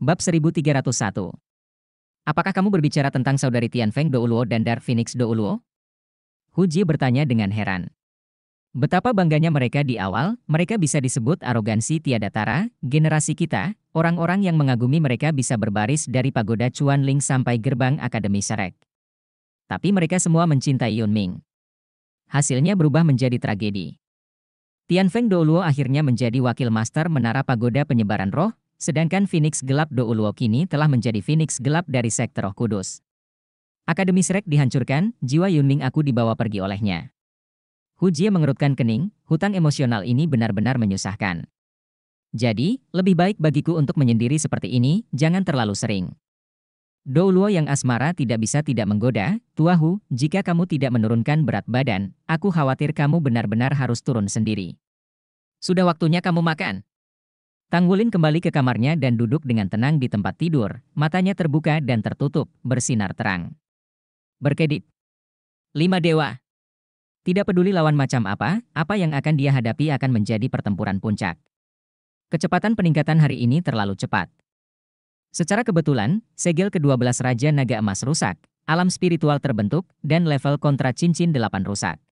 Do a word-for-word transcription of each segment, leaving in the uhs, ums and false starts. Bab seribu tiga ratus satu. Apakah kamu berbicara tentang saudari Tianfeng Douluo dan Dark Phoenix Douluo? Hu Jie bertanya dengan heran. Betapa bangganya mereka di awal, mereka bisa disebut arogansi tiada tara, generasi kita, orang-orang yang mengagumi mereka bisa berbaris dari Pagoda Chuan Ling sampai gerbang Akademi Shrek. Tapi mereka semua mencintai Yunming. Hasilnya berubah menjadi tragedi. Tianfeng Douluo akhirnya menjadi wakil master Menara Pagoda Penyebaran Roh, sedangkan Phoenix Gelap Douluo kini telah menjadi Phoenix Gelap dari Sekte Roh Kudus. Akademi Shrek dihancurkan, jiwa Yunming aku dibawa pergi olehnya. Hu Jie mengerutkan kening, hutang emosional ini benar-benar menyusahkan. Jadi, lebih baik bagiku untuk menyendiri seperti ini, jangan terlalu sering. Douluo yang asmara tidak bisa tidak menggoda, Tua Hu, jika kamu tidak menurunkan berat badan, aku khawatir kamu benar-benar harus turun sendiri. Sudah waktunya kamu makan. Tang Wulin kembali ke kamarnya dan duduk dengan tenang di tempat tidur, matanya terbuka dan tertutup, bersinar terang. Berkedip. Lima dewa. Tidak peduli lawan macam apa, apa yang akan dia hadapi akan menjadi pertempuran puncak. Kecepatan peningkatan hari ini terlalu cepat. Secara kebetulan, segel kedua belas Raja Naga Emas rusak, alam spiritual terbentuk, dan level kontra cincin delapan rusak.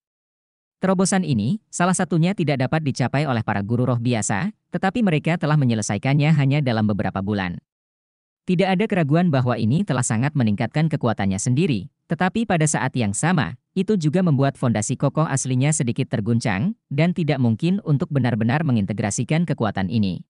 Terobosan ini, salah satunya tidak dapat dicapai oleh para guru roh biasa, tetapi mereka telah menyelesaikannya hanya dalam beberapa bulan. Tidak ada keraguan bahwa ini telah sangat meningkatkan kekuatannya sendiri, tetapi pada saat yang sama, itu juga membuat fondasi kokoh aslinya sedikit terguncang, dan tidak mungkin untuk benar-benar mengintegrasikan kekuatan ini.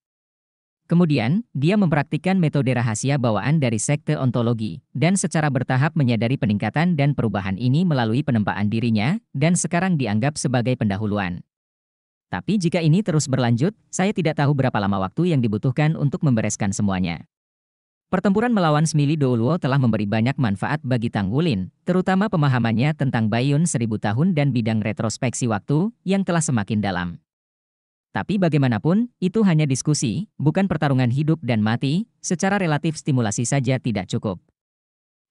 Kemudian, dia mempraktikkan metode rahasia bawaan dari sekte ontologi, dan secara bertahap menyadari peningkatan dan perubahan ini melalui penempaan dirinya, dan sekarang dianggap sebagai pendahuluan. Tapi jika ini terus berlanjut, saya tidak tahu berapa lama waktu yang dibutuhkan untuk membereskan semuanya. Pertempuran melawan Smili Douluo telah memberi banyak manfaat bagi Tang Wulin, terutama pemahamannya tentang Bayun seribu tahun dan bidang retrospeksi waktu yang telah semakin dalam. Tapi bagaimanapun, itu hanya diskusi, bukan pertarungan hidup dan mati, secara relatif stimulasi saja tidak cukup.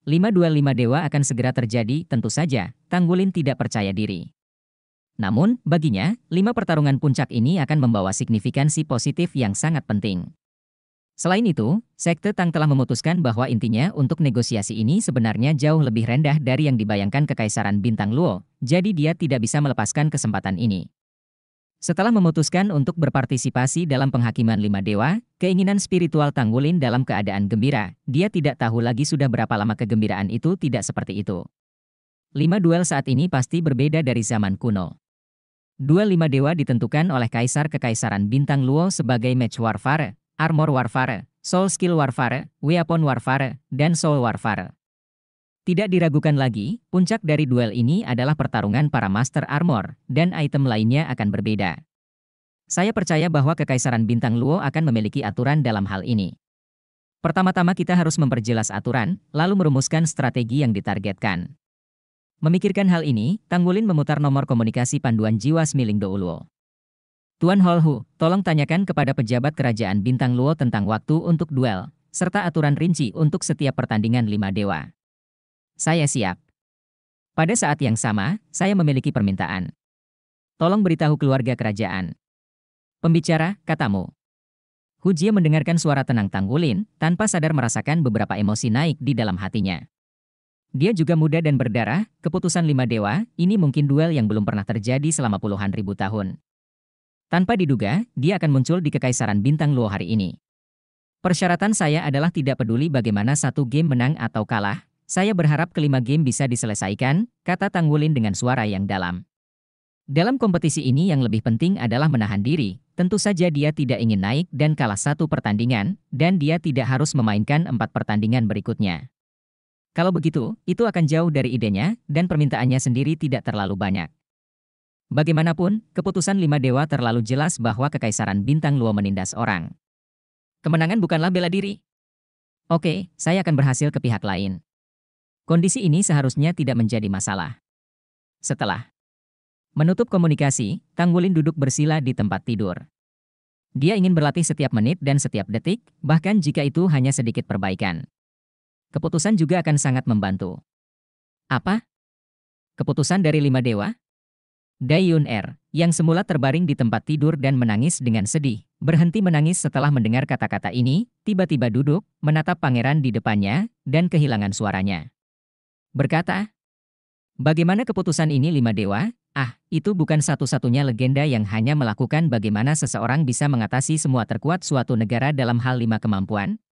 Lima duel lima dewa akan segera terjadi, tentu saja, Tang Wulin tidak percaya diri. Namun, baginya, lima pertarungan puncak ini akan membawa signifikansi positif yang sangat penting. Selain itu, Sekte Tang telah memutuskan bahwa intinya untuk negosiasi ini sebenarnya jauh lebih rendah dari yang dibayangkan Kekaisaran Bintang Luo, jadi dia tidak bisa melepaskan kesempatan ini. Setelah memutuskan untuk berpartisipasi dalam penghakiman lima dewa, keinginan spiritual Tang Wulin dalam keadaan gembira, dia tidak tahu lagi sudah berapa lama kegembiraan itu tidak seperti itu. Lima duel saat ini pasti berbeda dari zaman kuno. Duel lima dewa ditentukan oleh Kaisar Kekaisaran Bintang Luo sebagai Match Warfare, Armor Warfare, Soul Skill Warfare, Weapon Warfare, dan Soul Warfare. Tidak diragukan lagi, puncak dari duel ini adalah pertarungan para Master Armor, dan item lainnya akan berbeda. Saya percaya bahwa Kekaisaran Bintang Luo akan memiliki aturan dalam hal ini. Pertama-tama kita harus memperjelas aturan, lalu merumuskan strategi yang ditargetkan. Memikirkan hal ini, Tang Wulin memutar nomor komunikasi panduan jiwa Smiling Douluo. Tuan Holhu, tolong tanyakan kepada pejabat kerajaan Bintang Luo tentang waktu untuk duel, serta aturan rinci untuk setiap pertandingan lima dewa. Saya siap. Pada saat yang sama, saya memiliki permintaan. Tolong beritahu keluarga kerajaan. Pembicara, katamu. Hu Jie mendengarkan suara tenang Tang Wulin, tanpa sadar merasakan beberapa emosi naik di dalam hatinya. Dia juga muda dan berdarah, keputusan lima dewa, ini mungkin duel yang belum pernah terjadi selama puluhan ribu tahun. Tanpa diduga, dia akan muncul di Kekaisaran Bintang Luo hari ini. Persyaratan saya adalah tidak peduli bagaimana satu game menang atau kalah, saya berharap kelima game bisa diselesaikan, kata Tang Wulin dengan suara yang dalam. Dalam kompetisi ini yang lebih penting adalah menahan diri, tentu saja dia tidak ingin naik dan kalah satu pertandingan, dan dia tidak harus memainkan empat pertandingan berikutnya. Kalau begitu, itu akan jauh dari idenya, dan permintaannya sendiri tidak terlalu banyak. Bagaimanapun, keputusan lima dewa terlalu jelas bahwa Kekaisaran Bintang Luo menindas orang. Kemenangan bukanlah bela diri. Oke, saya akan berhasil ke pihak lain. Kondisi ini seharusnya tidak menjadi masalah. Setelah menutup komunikasi, Tang Wulin duduk bersila di tempat tidur. Dia ingin berlatih setiap menit dan setiap detik, bahkan jika itu hanya sedikit perbaikan. Keputusan juga akan sangat membantu. Apa? Keputusan dari lima dewa? Dai Yun'er, yang semula terbaring di tempat tidur dan menangis dengan sedih, berhenti menangis setelah mendengar kata-kata ini, tiba-tiba duduk, menatap pangeran di depannya, dan kehilangan suaranya. Berkata, bagaimana keputusan ini lima dewa? Ah, itu bukan satu-satunya legenda yang hanya melakukan bagaimana seseorang bisa mengatasi semua terkuat suatu negara dalam hal lima kemampuan?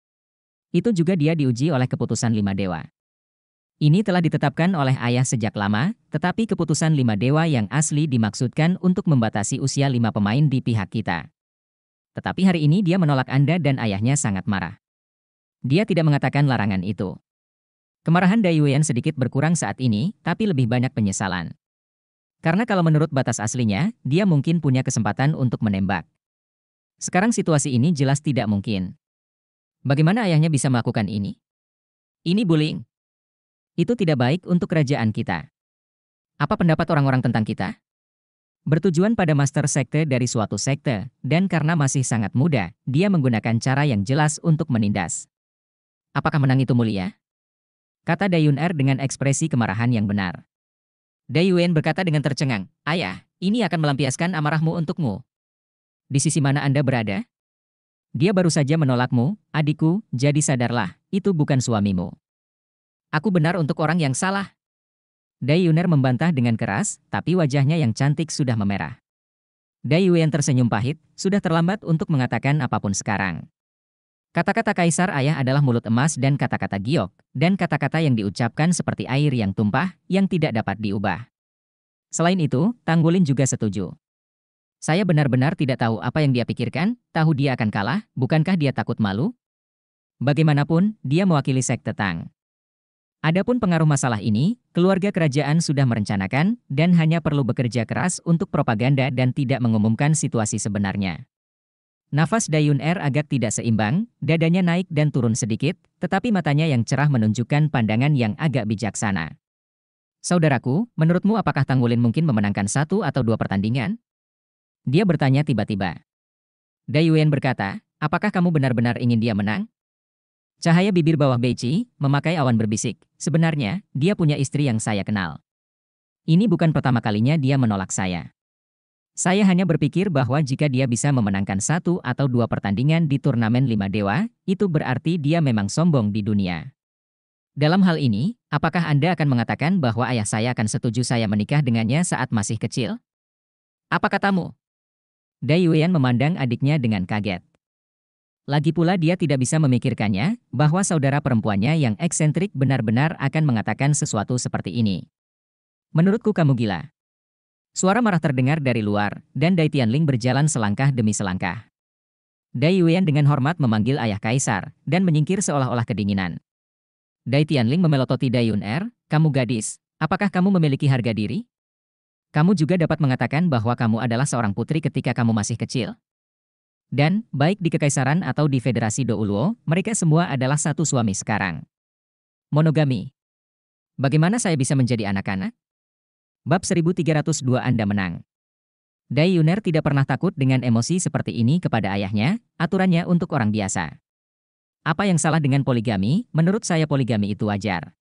Itu juga dia diuji oleh keputusan lima dewa. Ini telah ditetapkan oleh ayah sejak lama, tetapi keputusan lima dewa yang asli dimaksudkan untuk membatasi usia lima pemain di pihak kita. Tetapi hari ini dia menolak Anda dan ayahnya sangat marah. Dia tidak mengatakan larangan itu. Kemarahan Dai Weiyan sedikit berkurang saat ini, tapi lebih banyak penyesalan. Karena kalau menurut batas aslinya, dia mungkin punya kesempatan untuk menembak. Sekarang situasi ini jelas tidak mungkin. Bagaimana ayahnya bisa melakukan ini? Ini bullying. Itu tidak baik untuk kerajaan kita. Apa pendapat orang-orang tentang kita? Bertujuan pada master sekte dari suatu sekte, dan karena masih sangat muda, dia menggunakan cara yang jelas untuk menindas. Apakah menang itu mulia? Kata Dai Yun'er dengan ekspresi kemarahan yang benar. Dai Yuan berkata dengan tercengang, ayah, ini akan melampiaskan amarahmu untukmu. Di sisi mana Anda berada? Dia baru saja menolakmu, adikku, jadi sadarlah, itu bukan suamimu. Aku benar untuk orang yang salah. Dai Yun'er membantah dengan keras, tapi wajahnya yang cantik sudah memerah. Dai Yuan tersenyum pahit, sudah terlambat untuk mengatakan apapun sekarang. Kata-kata kaisar ayah adalah mulut emas dan kata-kata giok, dan kata-kata yang diucapkan seperti air yang tumpah, yang tidak dapat diubah. Selain itu, Tang Wulin juga setuju. Saya benar-benar tidak tahu apa yang dia pikirkan, tahu dia akan kalah, bukankah dia takut malu? Bagaimanapun, dia mewakili sekte Tang. Adapun pengaruh masalah ini, keluarga kerajaan sudah merencanakan dan hanya perlu bekerja keras untuk propaganda dan tidak mengumumkan situasi sebenarnya. Nafas Dai Yun'er agak tidak seimbang, dadanya naik dan turun sedikit, tetapi matanya yang cerah menunjukkan pandangan yang agak bijaksana. Saudaraku, menurutmu apakah Tang Wulin mungkin memenangkan satu atau dua pertandingan? Dia bertanya tiba-tiba. Dai Yuan berkata, apakah kamu benar-benar ingin dia menang? Cahaya bibir bawah Beici, memakai awan berbisik. Sebenarnya, dia punya istri yang saya kenal. Ini bukan pertama kalinya dia menolak saya. Saya hanya berpikir bahwa jika dia bisa memenangkan satu atau dua pertandingan di turnamen lima dewa, itu berarti dia memang sombong di dunia. Dalam hal ini, apakah Anda akan mengatakan bahwa ayah saya akan setuju saya menikah dengannya saat masih kecil? Apa katamu? Dai Yuan memandang adiknya dengan kaget. Lagi pula dia tidak bisa memikirkannya, bahwa saudara perempuannya yang eksentrik benar-benar akan mengatakan sesuatu seperti ini. Menurutku kamu gila. Suara marah terdengar dari luar, dan Dai Tianling berjalan selangkah demi selangkah. Dai Yuan dengan hormat memanggil ayah kaisar, dan menyingkir seolah-olah kedinginan. Dai Tianling memelototi Dai Yun'er, kamu gadis, apakah kamu memiliki harga diri? Kamu juga dapat mengatakan bahwa kamu adalah seorang putri ketika kamu masih kecil? Dan, baik di Kekaisaran atau di Federasi Douluo, mereka semua adalah satu suami sekarang. Monogami. Bagaimana saya bisa menjadi anak-anak? Bab seribu tiga ratus dua Anda menang. Dai Yun'er tidak pernah takut dengan emosi seperti ini kepada ayahnya, aturannya untuk orang biasa. Apa yang salah dengan poligami? Menurut saya poligami itu wajar.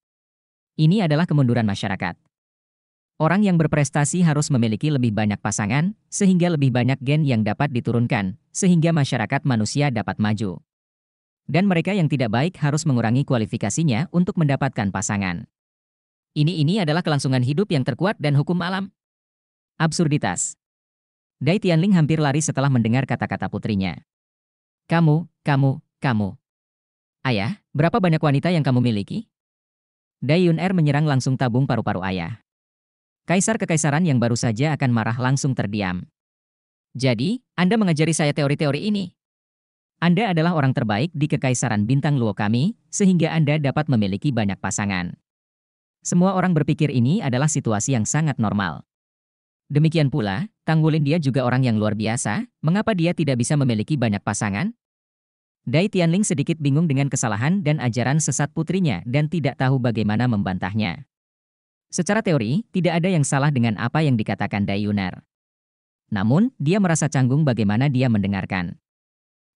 Ini adalah kemunduran masyarakat. Orang yang berprestasi harus memiliki lebih banyak pasangan, sehingga lebih banyak gen yang dapat diturunkan, sehingga masyarakat manusia dapat maju. Dan mereka yang tidak baik harus mengurangi kualifikasinya untuk mendapatkan pasangan. Ini-ini adalah kelangsungan hidup yang terkuat dan hukum alam. Absurditas. Dai Tianling hampir lari setelah mendengar kata-kata putrinya. Kamu, kamu, kamu. Ayah, berapa banyak wanita yang kamu miliki? Dai Yun'er menyerang langsung tabung paru-paru ayah. Kaisar Kekaisaran yang baru saja akan marah langsung terdiam. Jadi, Anda mengajari saya teori-teori ini? Anda adalah orang terbaik di Kekaisaran Bintang Luo kami, sehingga Anda dapat memiliki banyak pasangan. Semua orang berpikir ini adalah situasi yang sangat normal. Demikian pula, Tang Wulin dia juga orang yang luar biasa, mengapa dia tidak bisa memiliki banyak pasangan? Dai Tianling sedikit bingung dengan kesalahan dan ajaran sesat putrinya dan tidak tahu bagaimana membantahnya. Secara teori, tidak ada yang salah dengan apa yang dikatakan Dai Yun'er. Namun, dia merasa canggung bagaimana dia mendengarkan.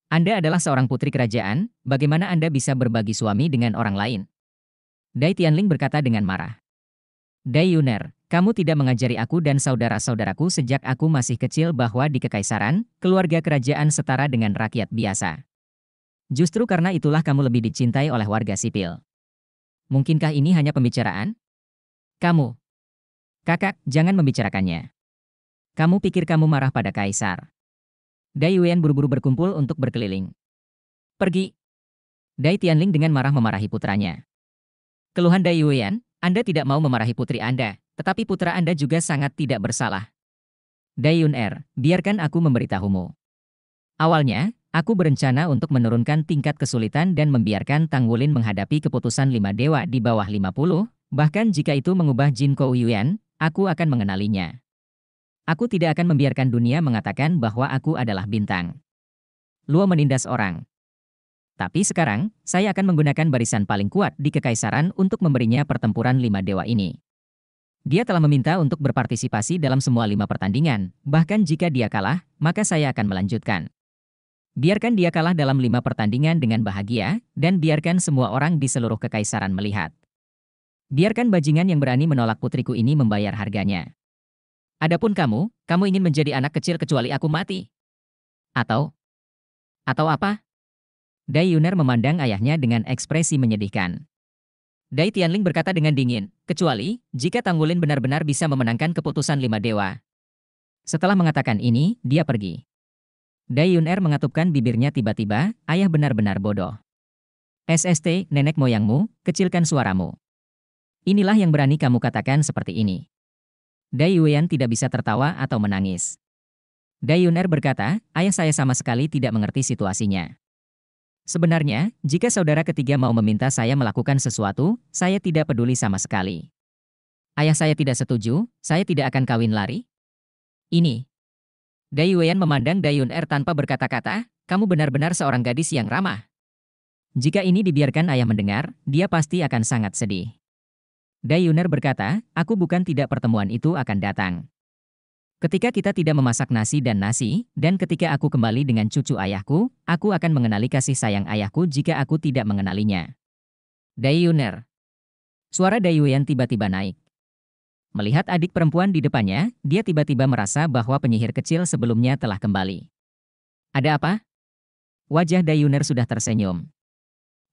Anda adalah seorang putri kerajaan, bagaimana Anda bisa berbagi suami dengan orang lain? Dai Tianling berkata dengan marah. Dai Yun'er, Kamu tidak mengajari aku dan saudara-saudaraku sejak aku masih kecil bahwa di kekaisaran, keluarga kerajaan setara dengan rakyat biasa. Justru karena itulah kamu lebih dicintai oleh warga sipil. Mungkinkah ini hanya pembicaraan? Kamu. Kakak, jangan membicarakannya. Kamu pikir kamu marah pada kaisar? Dai Yuan buru-buru berkumpul untuk berkeliling. Pergi. Dai Tianling dengan marah memarahi putranya. Keluhan Dai Yuan, Anda tidak mau memarahi putri Anda. Tetapi putra Anda juga sangat tidak bersalah. Dai Yun'er, biarkan aku memberitahumu. Awalnya, aku berencana untuk menurunkan tingkat kesulitan dan membiarkan Tang Wulin menghadapi keputusan lima dewa di bawah lima puluh, bahkan jika itu mengubah Jin Kou Yuan, aku akan mengenalinya. Aku tidak akan membiarkan dunia mengatakan bahwa aku adalah bintang Luo menindas orang. Tapi sekarang, saya akan menggunakan barisan paling kuat di kekaisaran untuk memberinya pertempuran lima dewa ini. Dia telah meminta untuk berpartisipasi dalam semua lima pertandingan, bahkan jika dia kalah, maka saya akan melanjutkan. Biarkan dia kalah dalam lima pertandingan dengan bahagia, dan biarkan semua orang di seluruh kekaisaran melihat. Biarkan bajingan yang berani menolak putriku ini membayar harganya. Adapun kamu, kamu ingin menjadi anak kecil kecuali aku mati. Atau? Atau apa? Dai Yun'er memandang ayahnya dengan ekspresi menyedihkan. Dai Tianling berkata dengan dingin, kecuali jika Tang Wulin benar-benar bisa memenangkan keputusan lima dewa. Setelah mengatakan ini, dia pergi. Dai Yun'er mengatupkan bibirnya tiba-tiba, ayah benar-benar bodoh. S S T, nenek moyangmu, kecilkan suaramu. Inilah yang berani kamu katakan seperti ini. Dai Yuan tidak bisa tertawa atau menangis. Dai Yun'er berkata, ayah saya sama sekali tidak mengerti situasinya. Sebenarnya, jika saudara ketiga mau meminta saya melakukan sesuatu, saya tidak peduli sama sekali. Ayah saya tidak setuju, saya tidak akan kawin lari. Ini. Dai Weiyan memandang Dai Yun'er tanpa berkata-kata, kamu benar-benar seorang gadis yang ramah. Jika ini dibiarkan ayah mendengar, dia pasti akan sangat sedih. Dai Yun'er berkata, aku bukan tidak pertemuan itu akan datang. Ketika kita tidak memasak nasi dan nasi, dan ketika aku kembali dengan cucu ayahku, aku akan mengenali kasih sayang ayahku jika aku tidak mengenalinya. Dai Yun'er. Suara Dai Yuan tiba-tiba naik. Melihat adik perempuan di depannya, dia tiba-tiba merasa bahwa penyihir kecil sebelumnya telah kembali. Ada apa? Wajah Dai Yun'er sudah tersenyum.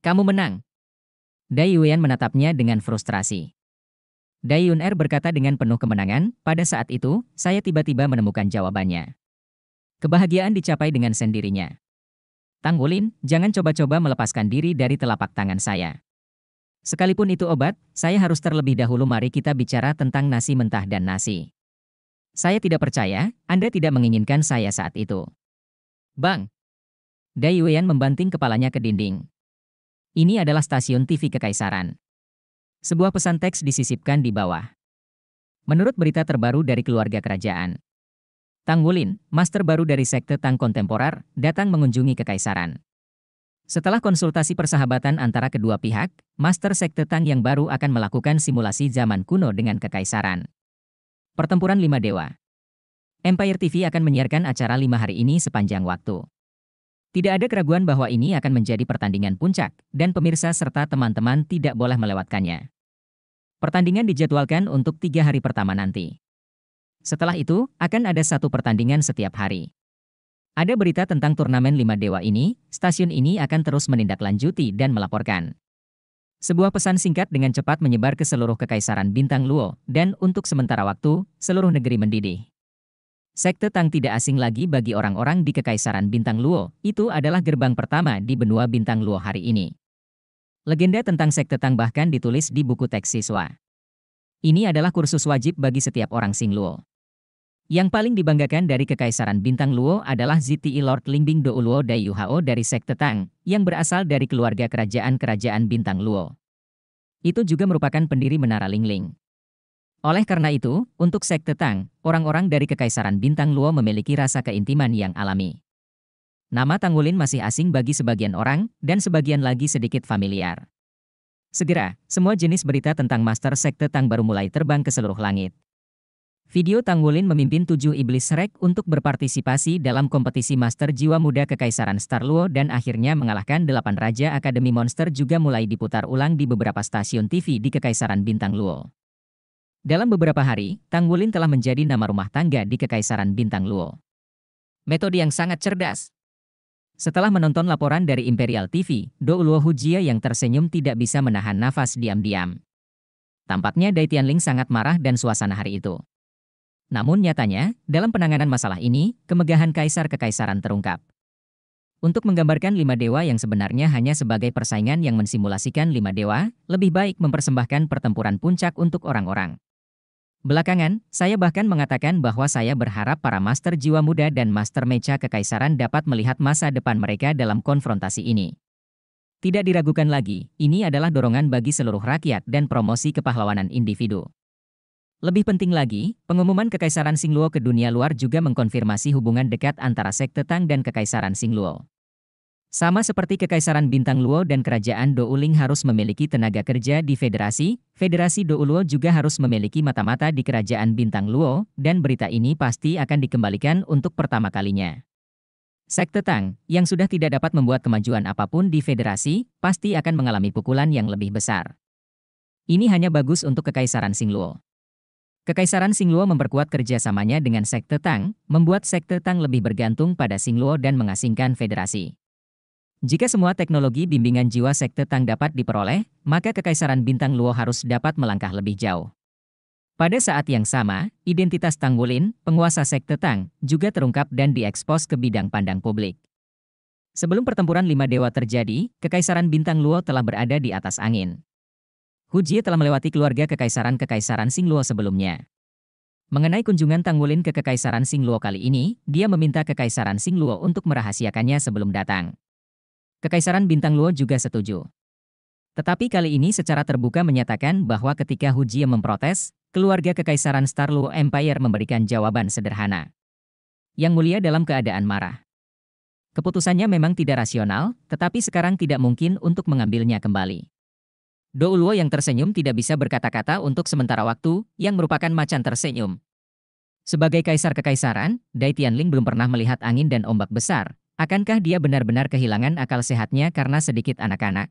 Kamu menang. Dai Yuan menatapnya dengan frustrasi. Dai Yun'er berkata dengan penuh kemenangan, pada saat itu, saya tiba-tiba menemukan jawabannya. Kebahagiaan dicapai dengan sendirinya. Tang Wulin, jangan coba-coba melepaskan diri dari telapak tangan saya. Sekalipun itu obat, saya harus terlebih dahulu mari kita bicara tentang nasi mentah dan nasi. Saya tidak percaya, Anda tidak menginginkan saya saat itu. Bang! Dai Yuan membanting kepalanya ke dinding. Ini adalah stasiun T V Kekaisaran. Sebuah pesan teks disisipkan di bawah. Menurut berita terbaru dari keluarga kerajaan, Tang Wulin, master baru dari sekte Tang kontemporer, datang mengunjungi kekaisaran. Setelah konsultasi persahabatan antara kedua pihak, master sekte Tang yang baru akan melakukan simulasi zaman kuno dengan kekaisaran. Pertempuran lima dewa. Empire T V akan menyiarkan acara lima hari ini sepanjang waktu. Tidak ada keraguan bahwa ini akan menjadi pertandingan puncak, dan pemirsa serta teman-teman tidak boleh melewatkannya. Pertandingan dijadwalkan untuk tiga hari pertama nanti. Setelah itu, akan ada satu pertandingan setiap hari. Ada berita tentang turnamen lima dewa ini, stasiun ini akan terus menindaklanjuti dan melaporkan. Sebuah pesan singkat dengan cepat menyebar ke seluruh kekaisaran bintang Luo, dan untuk sementara waktu, seluruh negeri mendidih. Sekte Tang tidak asing lagi bagi orang-orang di kekaisaran bintang Luo, itu adalah gerbang pertama di benua bintang Luo hari ini. Legenda tentang Sekte Tang bahkan ditulis di buku teks siswa. Ini adalah kursus wajib bagi setiap orang Sing Luo. Yang paling dibanggakan dari Kekaisaran Bintang Luo adalah Z T I Lord Lingbing Douluo Dai Yuhao dari Sekte Tang, yang berasal dari keluarga kerajaan-kerajaan Bintang Luo. Itu juga merupakan pendiri Menara Lingling. Oleh karena itu, untuk Sekte Tang, orang-orang dari Kekaisaran Bintang Luo memiliki rasa keintiman yang alami. Nama Tang Wulin masih asing bagi sebagian orang, dan sebagian lagi sedikit familiar. Segera, semua jenis berita tentang Master Sekte Tang baru mulai terbang ke seluruh langit. Video Tang Wulin memimpin tujuh iblis Shrek untuk berpartisipasi dalam kompetisi Master Jiwa Muda Kekaisaran Star Luo dan akhirnya mengalahkan delapan Raja Akademi Monster juga mulai diputar ulang di beberapa stasiun T V di Kekaisaran Bintang Luo. Dalam beberapa hari, Tang Wulin telah menjadi nama rumah tangga di Kekaisaran Bintang Luo. Metode yang sangat cerdas. Setelah menonton laporan dari Imperial T V, Douluo Hu Jie yang tersenyum tidak bisa menahan nafas diam-diam. Tampaknya Dai Tianling sangat marah dan suasana hari itu. Namun nyatanya, dalam penanganan masalah ini, kemegahan kaisar kekaisaran terungkap. Untuk menggambarkan lima dewa yang sebenarnya hanya sebagai persaingan yang mensimulasikan lima dewa, lebih baik mempersembahkan pertempuran puncak untuk orang-orang. Belakangan, saya bahkan mengatakan bahwa saya berharap para master jiwa muda dan master mecha kekaisaran dapat melihat masa depan mereka dalam konfrontasi ini. Tidak diragukan lagi, ini adalah dorongan bagi seluruh rakyat dan promosi kepahlawanan individu. Lebih penting lagi, pengumuman Kekaisaran Xingluo ke dunia luar juga mengkonfirmasi hubungan dekat antara Sekte Tang dan Kekaisaran Xingluo. Sama seperti Kekaisaran Bintang Luo dan Kerajaan Douling harus memiliki tenaga kerja di federasi, Federasi Douluo juga harus memiliki mata-mata di Kerajaan Bintang Luo, dan berita ini pasti akan dikembalikan untuk pertama kalinya. Sekte Tang, yang sudah tidak dapat membuat kemajuan apapun di federasi, pasti akan mengalami pukulan yang lebih besar. Ini hanya bagus untuk Kekaisaran Xingluo. Kekaisaran Xingluo memperkuat kerjasamanya dengan Sekte Tang, membuat Sekte Tang lebih bergantung pada Xingluo dan mengasingkan federasi. Jika semua teknologi bimbingan jiwa Sekte Tang dapat diperoleh, maka Kekaisaran Bintang Luo harus dapat melangkah lebih jauh. Pada saat yang sama, identitas Tang Wulin, penguasa Sekte Tang, juga terungkap dan diekspos ke bidang pandang publik. Sebelum pertempuran lima dewa terjadi, Kekaisaran Bintang Luo telah berada di atas angin. Hu Jie telah melewati keluarga Kekaisaran-Kekaisaran Xingluo sebelumnya. Mengenai kunjungan Tang Wulin ke Kekaisaran Xingluo kali ini, dia meminta Kekaisaran Xingluo untuk merahasiakannya sebelum datang. Kekaisaran Bintang Luo juga setuju. Tetapi kali ini secara terbuka menyatakan bahwa ketika Hu Jie memprotes, keluarga Kekaisaran Star Luo Empire memberikan jawaban sederhana. Yang mulia dalam keadaan marah. Keputusannya memang tidak rasional, tetapi sekarang tidak mungkin untuk mengambilnya kembali. Douluo yang tersenyum tidak bisa berkata-kata untuk sementara waktu, yang merupakan macan tersenyum. Sebagai kaisar kekaisaran, Dai Tianling belum pernah melihat angin dan ombak besar. Akankah dia benar-benar kehilangan akal sehatnya karena sedikit anak-anak?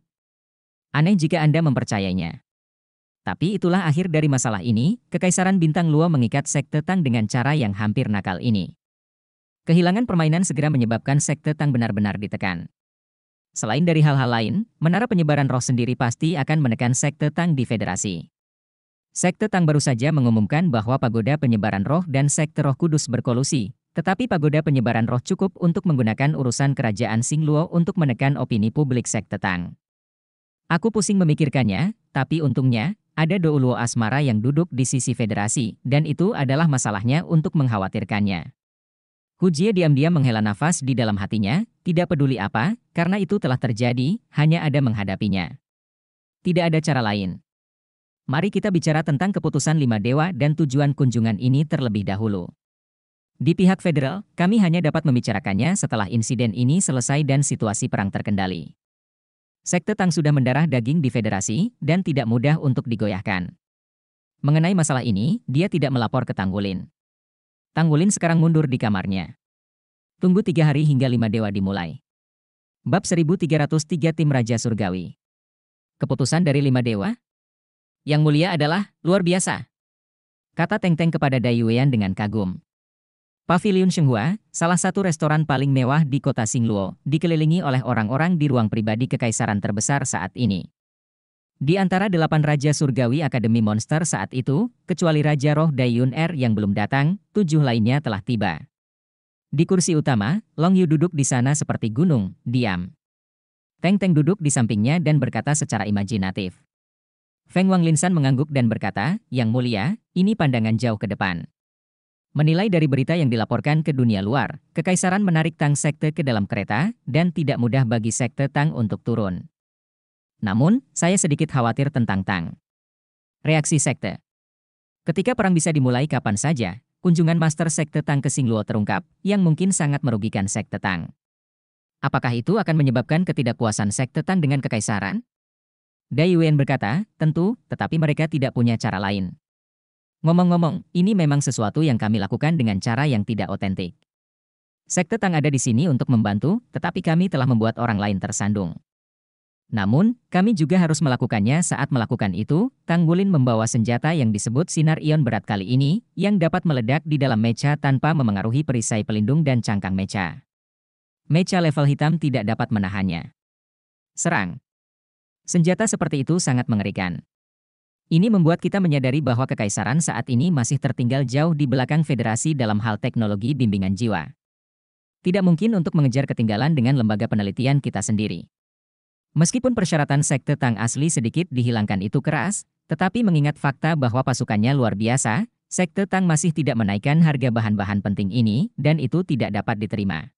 Aneh jika Anda mempercayainya. Tapi itulah akhir dari masalah ini, Kekaisaran Bintang Luo mengikat Sekte Tang dengan cara yang hampir nakal ini. Kehilangan permainan segera menyebabkan Sekte Tang benar-benar ditekan. Selain dari hal-hal lain, menara penyebaran roh sendiri pasti akan menekan Sekte Tang di federasi. Sekte Tang baru saja mengumumkan bahwa pagoda penyebaran roh dan Sekte Roh Kudus berkolusi, tetapi pagoda penyebaran roh cukup untuk menggunakan urusan kerajaan Xingluo untuk menekan opini publik Sekte Tang. Aku pusing memikirkannya, tapi untungnya, ada Douluo Asmara yang duduk di sisi federasi, dan itu adalah masalahnya untuk mengkhawatirkannya. Hu Jie diam-diam menghela nafas di dalam hatinya, tidak peduli apa, karena itu telah terjadi, hanya ada menghadapinya. Tidak ada cara lain. Mari kita bicara tentang keputusan lima dewa dan tujuan kunjungan ini terlebih dahulu. Di pihak federal, kami hanya dapat membicarakannya setelah insiden ini selesai dan situasi perang terkendali. Sekte Tang sudah mendarah daging di federasi, dan tidak mudah untuk digoyahkan. Mengenai masalah ini, dia tidak melapor ke Tang Wulin. Tang Wulin sekarang mundur di kamarnya. Tunggu tiga hari hingga lima dewa dimulai. Bab seribu tiga ratus tiga Tim Raja Surgawi. Keputusan dari lima dewa? Yang mulia adalah, luar biasa. Kata Teng Teng kepada Dai Yuan dengan kagum. Paviliun Shenghua, salah satu restoran paling mewah di kota Xingluo, dikelilingi oleh orang-orang di ruang pribadi kekaisaran terbesar saat ini. Di antara delapan Raja Surgawi Akademi Monster saat itu, kecuali Raja Roh Dai Yun'er yang belum datang, tujuh lainnya telah tiba. Di kursi utama, Long Yu duduk di sana seperti gunung, diam. Teng Teng duduk di sampingnya dan berkata secara imajinatif. Feng Wang Linsan mengangguk dan berkata, "Yang mulia, ini pandangan jauh ke depan." Menilai dari berita yang dilaporkan ke dunia luar, Kekaisaran menarik Tang Sekte ke dalam kereta, dan tidak mudah bagi Sekte Tang untuk turun. Namun, saya sedikit khawatir tentang Tang. Reaksi Sekte. Ketika perang bisa dimulai kapan saja, kunjungan Master Sekte Tang ke Xingluo terungkap, yang mungkin sangat merugikan Sekte Tang. Apakah itu akan menyebabkan ketidakpuasan Sekte Tang dengan Kekaisaran? Dai Yuan berkata, tentu, tetapi mereka tidak punya cara lain. Ngomong-ngomong, ini memang sesuatu yang kami lakukan dengan cara yang tidak otentik. Sekte Tang ada di sini untuk membantu, tetapi kami telah membuat orang lain tersandung. Namun, kami juga harus melakukannya. Saat melakukan itu, Tang Wulin membawa senjata yang disebut sinar ion berat kali ini, yang dapat meledak di dalam mecha tanpa memengaruhi perisai pelindung dan cangkang mecha. Mecha level hitam tidak dapat menahannya. Serang. Senjata seperti itu sangat mengerikan. Ini membuat kita menyadari bahwa kekaisaran saat ini masih tertinggal jauh di belakang federasi dalam hal teknologi bimbingan jiwa. Tidak mungkin untuk mengejar ketinggalan dengan lembaga penelitian kita sendiri. Meskipun persyaratan sekte Tang asli sedikit dihilangkan itu keras, tetapi mengingat fakta bahwa pasukannya luar biasa, sekte Tang masih tidak menaikkan harga bahan-bahan penting ini, dan itu tidak dapat diterima.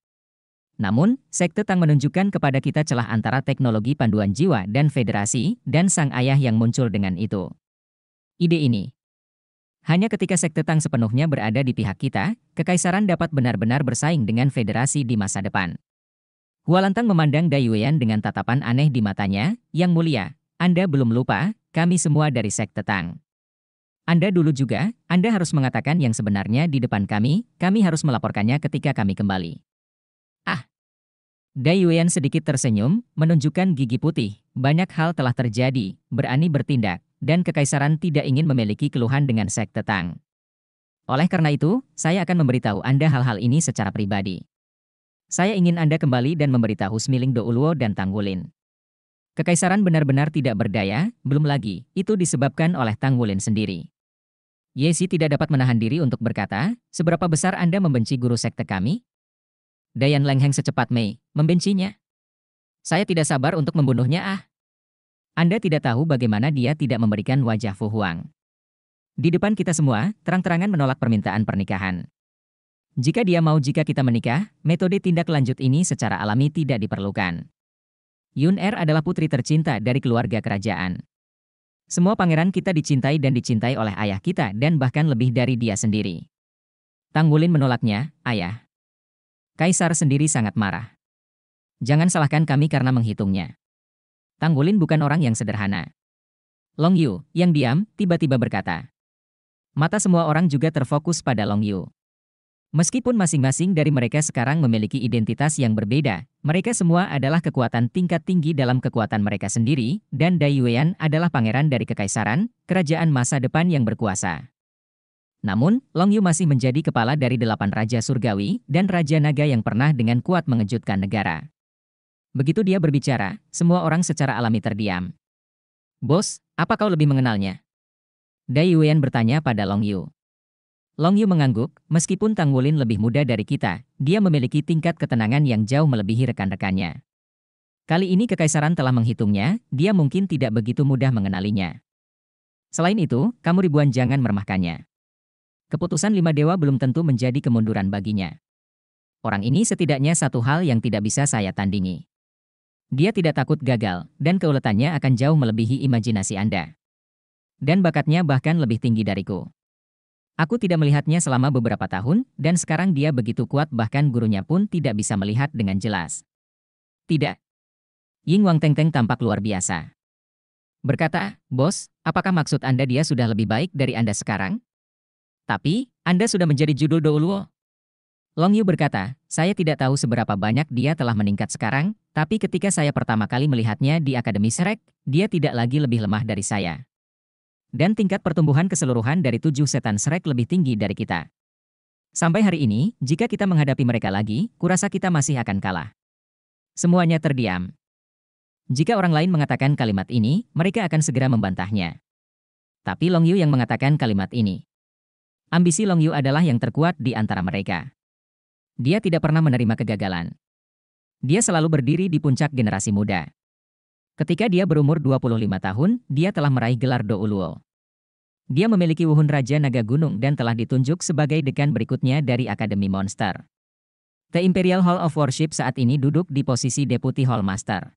Namun, sekte Tang menunjukkan kepada kita celah antara teknologi panduan jiwa dan federasi, dan sang ayah yang muncul dengan itu. Ide ini. Hanya ketika sekte Tang sepenuhnya berada di pihak kita, kekaisaran dapat benar-benar bersaing dengan federasi di masa depan. Hua Lantang memandang Dai Yuan dengan tatapan aneh di matanya, "Yang mulia, Anda belum lupa, kami semua dari sekte Tang. Anda dulu juga, Anda harus mengatakan yang sebenarnya di depan kami, kami harus melaporkannya ketika kami kembali." Ah! Dai Yuan sedikit tersenyum, menunjukkan gigi putih, "Banyak hal telah terjadi, berani bertindak, dan kekaisaran tidak ingin memiliki keluhan dengan sekte Tang. Oleh karena itu, saya akan memberitahu Anda hal-hal ini secara pribadi. Saya ingin Anda kembali dan memberitahu Smili Douluo dan Tang Wulin. Kekaisaran benar-benar tidak berdaya, belum lagi, itu disebabkan oleh Tang Wulin sendiri." Yezi tidak dapat menahan diri untuk berkata, "Seberapa besar Anda membenci guru sekte kami?" Dayan Lengheng secepat Mei, "Membencinya? Saya tidak sabar untuk membunuhnya ah. Anda tidak tahu bagaimana dia tidak memberikan wajah Fu Huang. Di depan kita semua, terang-terangan menolak permintaan pernikahan. Jika dia mau jika kita menikah, metode tindak lanjut ini secara alami tidak diperlukan. Yun'er adalah putri tercinta dari keluarga kerajaan. Semua pangeran kita dicintai dan dicintai oleh ayah kita dan bahkan lebih dari dia sendiri." Tang Wulin menolaknya, "Ayah." Kaisar sendiri sangat marah. "Jangan salahkan kami karena menghitungnya." Tang Wulin bukan orang yang sederhana. Long Yu, yang diam, tiba-tiba berkata. Mata semua orang juga terfokus pada Long Yu. Meskipun masing-masing dari mereka sekarang memiliki identitas yang berbeda, mereka semua adalah kekuatan tingkat tinggi dalam kekuatan mereka sendiri, dan Dai Yuan adalah pangeran dari kekaisaran, kerajaan masa depan yang berkuasa. Namun, Long Yu masih menjadi kepala dari delapan raja surgawi dan raja naga yang pernah dengan kuat mengejutkan negara. Begitu dia berbicara, semua orang secara alami terdiam. "Bos, apa kau lebih mengenalnya?" Dai Yuan bertanya pada Long Yu. Long Yu mengangguk, meskipun Tang Wulin lebih muda dari kita, dia memiliki tingkat ketenangan yang jauh melebihi rekan-rekannya. Kali ini kekaisaran telah menghitungnya, dia mungkin tidak begitu mudah mengenalinya. Selain itu, kamu ribuan jangan meremehkannya. Keputusan lima dewa belum tentu menjadi kemunduran baginya. Orang ini setidaknya satu hal yang tidak bisa saya tandingi. Dia tidak takut gagal, dan keuletannya akan jauh melebihi imajinasi Anda. Dan bakatnya bahkan lebih tinggi dariku. Aku tidak melihatnya selama beberapa tahun, dan sekarang dia begitu kuat bahkan gurunya pun tidak bisa melihat dengan jelas. Tidak. Ying Wang Teng Teng tampak luar biasa. Berkata, "Bos, apakah maksud Anda dia sudah lebih baik dari Anda sekarang? Tapi, Anda sudah menjadi judul Douluo." Long Yu berkata, "Saya tidak tahu seberapa banyak dia telah meningkat sekarang, tapi ketika saya pertama kali melihatnya di Akademi Shrek, dia tidak lagi lebih lemah dari saya. Dan tingkat pertumbuhan keseluruhan dari tujuh setan Shrek lebih tinggi dari kita. Sampai hari ini, jika kita menghadapi mereka lagi, kurasa kita masih akan kalah." Semuanya terdiam. Jika orang lain mengatakan kalimat ini, mereka akan segera membantahnya. Tapi Long Yu yang mengatakan kalimat ini. Ambisi Long Yu adalah yang terkuat di antara mereka. Dia tidak pernah menerima kegagalan. Dia selalu berdiri di puncak generasi muda. Ketika dia berumur dua puluh lima tahun, dia telah meraih gelar Douluo. Dia memiliki Wuhun Raja Naga Gunung dan telah ditunjuk sebagai dekan berikutnya dari Akademi Monster. The Imperial Hall of Worship saat ini duduk di posisi Deputy Hall Master.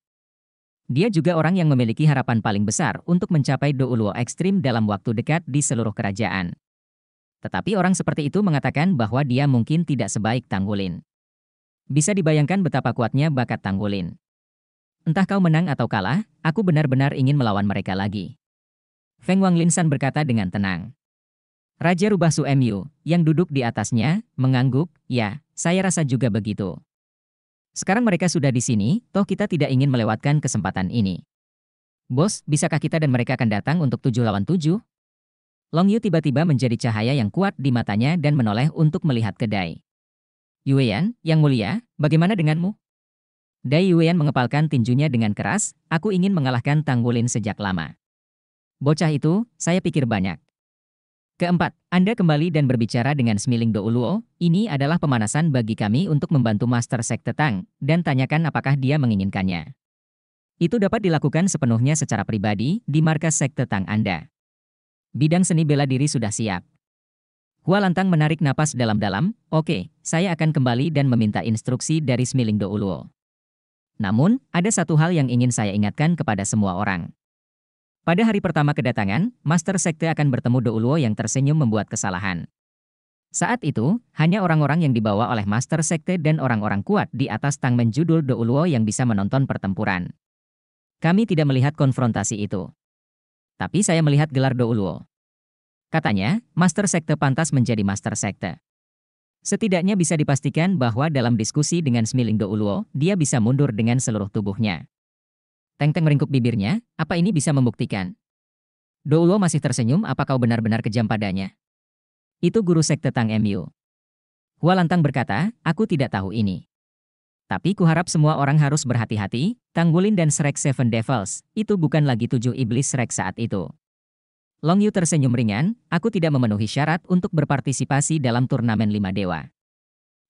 Dia juga orang yang memiliki harapan paling besar untuk mencapai Douluo ekstrim dalam waktu dekat di seluruh kerajaan. Tetapi orang seperti itu mengatakan bahwa dia mungkin tidak sebaik Tang Wulin. Bisa dibayangkan betapa kuatnya bakat Tang Wulin. Entah kau menang atau kalah, aku benar-benar ingin melawan mereka lagi. Feng Wang Linsan berkata dengan tenang. Raja Rubah Su Mu, yang duduk di atasnya, mengangguk, "Ya, saya rasa juga begitu." Sekarang mereka sudah di sini, toh kita tidak ingin melewatkan kesempatan ini. Bos, bisakah kita dan mereka akan datang untuk tujuh lawan tujuh? Long Yu tiba-tiba menjadi cahaya yang kuat di matanya dan menoleh untuk melihat ke Dai Yuan, yang mulia, bagaimana denganmu? Dai Yuan mengepalkan tinjunya dengan keras, aku ingin mengalahkan Tang Wulin sejak lama. Bocah itu, saya pikir banyak. Keempat, Anda kembali dan berbicara dengan Smili Douluo, ini adalah pemanasan bagi kami untuk membantu Master Sekte Tang, dan tanyakan apakah dia menginginkannya. Itu dapat dilakukan sepenuhnya secara pribadi di markas Sekte Tang Anda. Bidang seni bela diri sudah siap. Hua Lantang menarik napas dalam-dalam, oke, saya akan kembali dan meminta instruksi dari Smili Douluo. Namun, ada satu hal yang ingin saya ingatkan kepada semua orang. Pada hari pertama kedatangan, Master Sekte akan bertemu Douluo yang tersenyum membuat kesalahan. Saat itu, hanya orang-orang yang dibawa oleh Master Sekte dan orang-orang kuat di atas tang menjudul Douluo yang bisa menonton pertempuran. Kami tidak melihat konfrontasi itu. Tapi saya melihat gelar Douluo. Katanya, Master Sekte pantas menjadi Master Sekte. Setidaknya bisa dipastikan bahwa dalam diskusi dengan Smili Douluo, dia bisa mundur dengan seluruh tubuhnya. Teng Teng meringkuk bibirnya, apa ini bisa membuktikan? Douluo masih tersenyum, apa kau benar-benar kejam padanya? Itu guru Sekte Tang M U. Hua Lantang berkata, aku tidak tahu ini. Tapi kuharap semua orang harus berhati-hati, Tang Wulin dan Shrek Seven Devils, itu bukan lagi tujuh iblis Shrek saat itu. Long Yu tersenyum ringan, aku tidak memenuhi syarat untuk berpartisipasi dalam turnamen lima dewa.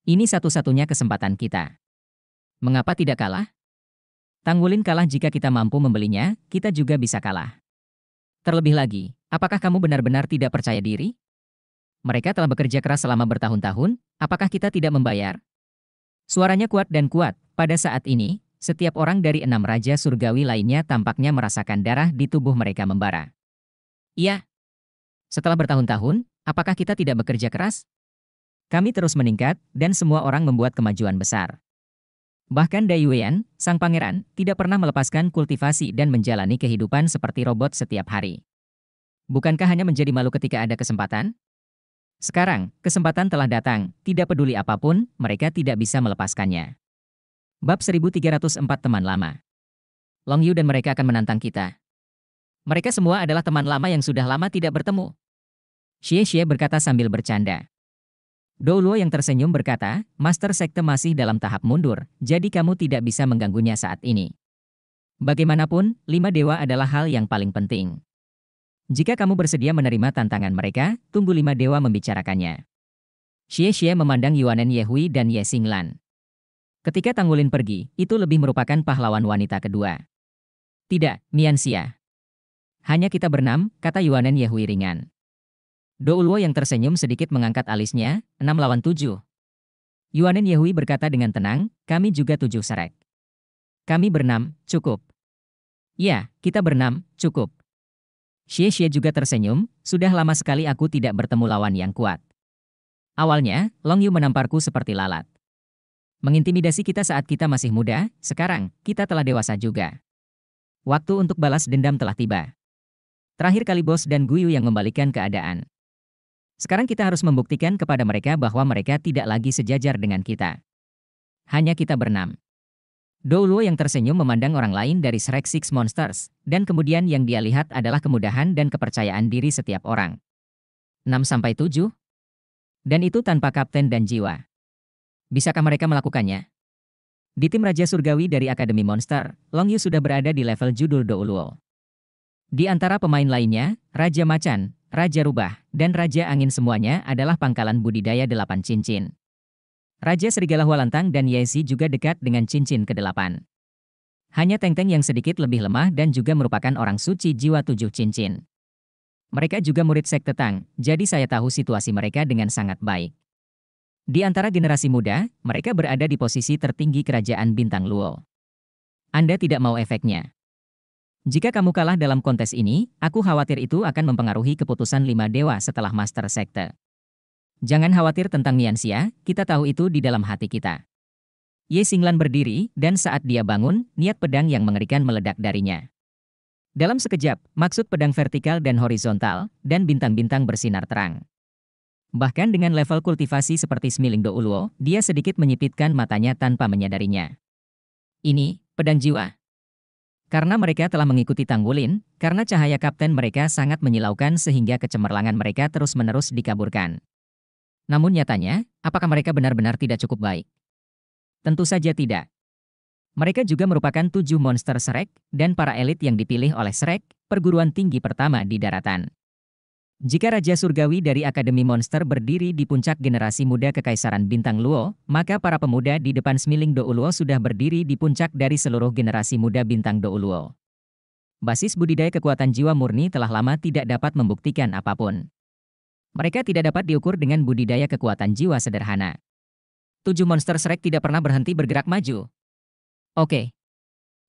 Ini satu-satunya kesempatan kita. Mengapa tidak kalah? Tang Wulin kalah jika kita mampu membelinya, kita juga bisa kalah. Terlebih lagi, apakah kamu benar-benar tidak percaya diri? Mereka telah bekerja keras selama bertahun-tahun, apakah kita tidak membayar? Suaranya kuat dan kuat, pada saat ini, setiap orang dari enam raja surgawi lainnya tampaknya merasakan darah di tubuh mereka membara. Iya. Setelah bertahun-tahun, apakah kita tidak bekerja keras? Kami terus meningkat, dan semua orang membuat kemajuan besar. Bahkan Dai Weiyan, sang pangeran, tidak pernah melepaskan kultivasi dan menjalani kehidupan seperti robot setiap hari. Bukankah hanya menjadi malu ketika ada kesempatan? Sekarang, kesempatan telah datang, tidak peduli apapun, mereka tidak bisa melepaskannya. Bab seribu tiga ratus empat Teman Lama. Long Yu dan mereka akan menantang kita. Mereka semua adalah teman lama yang sudah lama tidak bertemu. Xie Xie berkata sambil bercanda. Douluo yang tersenyum berkata, Master Sekte masih dalam tahap mundur, jadi kamu tidak bisa mengganggunya saat ini. Bagaimanapun, lima dewa adalah hal yang paling penting. Jika kamu bersedia menerima tantangan mereka, tunggu lima dewa membicarakannya. Xie Xie memandang Yuanen Yehui dan Ye Xinglan. Ketika Tang Wulin pergi, itu lebih merupakan pahlawan wanita kedua. Tidak, Mianxia. Hanya kita bernam, kata Yuanen Yehui ringan. Douluo yang tersenyum sedikit mengangkat alisnya, enam lawan tujuh. Yuanen Yehui berkata dengan tenang, kami juga tujuh serek. Kami bernam, cukup. Ya, kita bernam, cukup. Xie Xie juga tersenyum, sudah lama sekali aku tidak bertemu lawan yang kuat. Awalnya, Long Yu menamparku seperti lalat. Mengintimidasi kita saat kita masih muda, sekarang, kita telah dewasa juga. Waktu untuk balas dendam telah tiba. Terakhir kali bos dan Guyu yang membalikan keadaan. Sekarang kita harus membuktikan kepada mereka bahwa mereka tidak lagi sejajar dengan kita. Hanya kita bernam. Douluo yang tersenyum memandang orang lain dari Shrek Six Monsters, dan kemudian yang dia lihat adalah kemudahan dan kepercayaan diri setiap orang. enam sampai tujuh? Dan itu tanpa kapten dan jiwa. Bisakah mereka melakukannya? Di tim Raja Surgawi dari Akademi Monster, Long Yu sudah berada di level judul Douluo. Di antara pemain lainnya, Raja Macan, Raja Rubah, dan Raja Angin semuanya adalah pangkalan budidaya delapan cincin. Raja Serigala Hua Lantang dan Yezi juga dekat dengan cincin kedelapan. Hanya Teng Teng yang sedikit lebih lemah dan juga merupakan orang suci jiwa tujuh cincin. Mereka juga murid Sekte Tang, jadi saya tahu situasi mereka dengan sangat baik. Di antara generasi muda, mereka berada di posisi tertinggi kerajaan Bintang Luo. Anda tidak mau efeknya. Jika kamu kalah dalam kontes ini, aku khawatir itu akan mempengaruhi keputusan lima dewa setelah Master Sekte. Jangan khawatir tentang Mianxia, kita tahu itu di dalam hati kita. Ye Xinglan berdiri, dan saat dia bangun, niat pedang yang mengerikan meledak darinya. Dalam sekejap, maksud pedang vertikal dan horizontal, dan bintang-bintang bersinar terang. Bahkan dengan level kultivasi seperti Smili Douluo, dia sedikit menyipitkan matanya tanpa menyadarinya. Ini, pedang jiwa. Karena mereka telah mengikuti Tang Wulin, karena cahaya kapten mereka sangat menyilaukan sehingga kecemerlangan mereka terus-menerus dikaburkan. Namun nyatanya, apakah mereka benar-benar tidak cukup baik? Tentu saja tidak. Mereka juga merupakan tujuh monster Shrek, dan para elit yang dipilih oleh Shrek, perguruan tinggi pertama di daratan. Jika Raja Surgawi dari Akademi Monster berdiri di puncak generasi muda Kekaisaran Bintang Luo, maka para pemuda di depan Smili Douluo sudah berdiri di puncak dari seluruh generasi muda Bintang Douluo. Basis budidaya kekuatan jiwa murni telah lama tidak dapat membuktikan apapun. Mereka tidak dapat diukur dengan budidaya kekuatan jiwa sederhana. Tujuh monster Shrek tidak pernah berhenti bergerak maju. Oke.